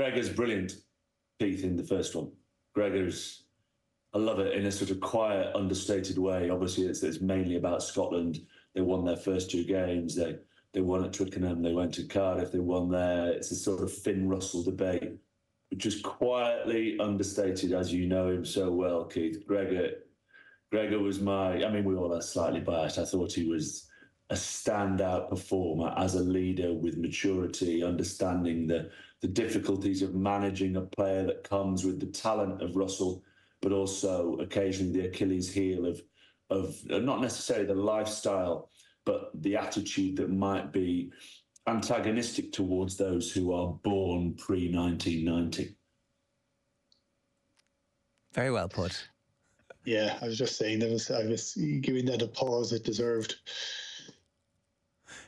Gregor's brilliant, Keith, in the first one. Gregor's, I love it, in a sort of quiet, understated way. Obviously, it's mainly about Scotland. They won their first two games. They won at Twickenham. They went to Cardiff. They won there. It's a sort of Finn Russell debate, which is quietly understated, as you know him so well, Keith. Gregor was my... I mean, we all are slightly biased. I thought he was a standout performer as a leader with maturity, understanding the difficulties of managing a player that comes with the talent of Russell, but also occasionally the Achilles heel of not necessarily the lifestyle, but the attitude that might be antagonistic towards those who are born pre-1990. Very well put. Yeah, I was just saying, I was giving that a pause it deserved.